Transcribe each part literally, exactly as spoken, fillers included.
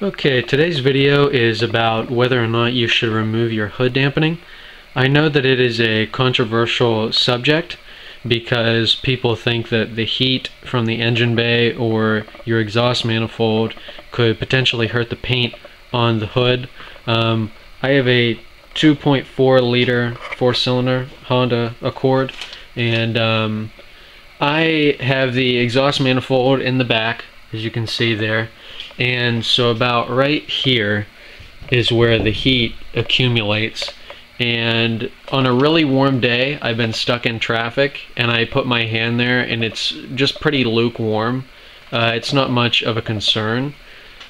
Okay, today's video is about whether or not you should remove your hood dampening. I know that it is a controversial subject because people think that the heat from the engine bay or your exhaust manifold could potentially hurt the paint on the hood. Um, I have a two point four liter four-cylinder Honda Accord, and um, I have the exhaust manifold in the back, as you can see there. And so about right here is where the heat accumulates, and on a really warm day I've been stuck in traffic and I put my hand there and it's just pretty lukewarm. Uh, it's not much of a concern,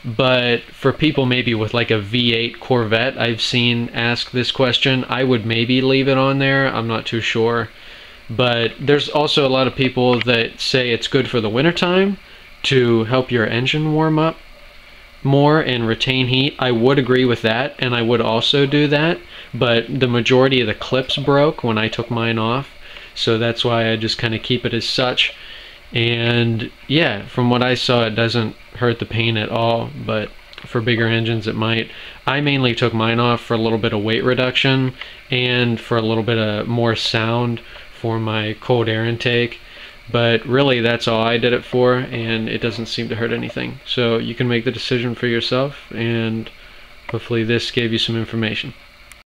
but for people maybe with like a V eight Corvette I've seen ask this question, I would maybe leave it on there, I'm not too sure. But there's also a lot of people that say it's good for the wintertime to help your engine warm up more and retain heat. I would agree with that, and I would also do that, but the majority of the clips broke when I took mine off, so that's why I just kind of keep it as such. And yeah, from what I saw, it doesn't hurt the paint at all, but for bigger engines it might. I mainly took mine off for a little bit of weight reduction and for a little bit of more sound for my cold air intake. But really, that's all I did it for, and it doesn't seem to hurt anything. So you can make the decision for yourself, and hopefully this gave you some information.